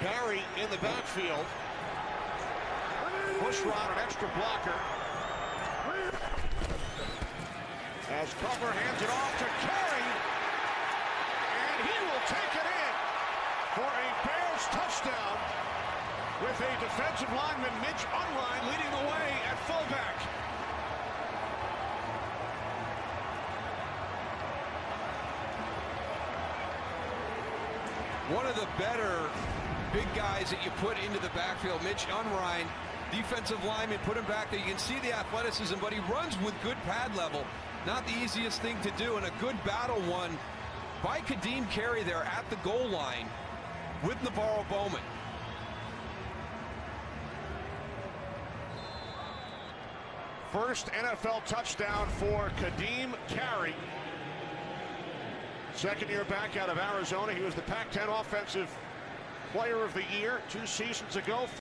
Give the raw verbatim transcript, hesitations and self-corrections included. Carey in the backfield. Bushrod, an extra blocker. As Cutler hands it off to Carey, and he will take it in for a Bears touchdown with a defensive lineman, Mitch Unrein, leading the way at fullback. One of the better big guys that you put into the backfield, Mitch Unrein, defensive lineman, put him back there. You can see the athleticism, but he runs with good pad level. Not the easiest thing to do, and a good battle won by Ka'Deem Carey there at the goal line with Navarro Bowman. First N F L touchdown for Ka'Deem Carey. Second year back out of Arizona. He was the Pac ten Offensive Player of the Year two seasons ago.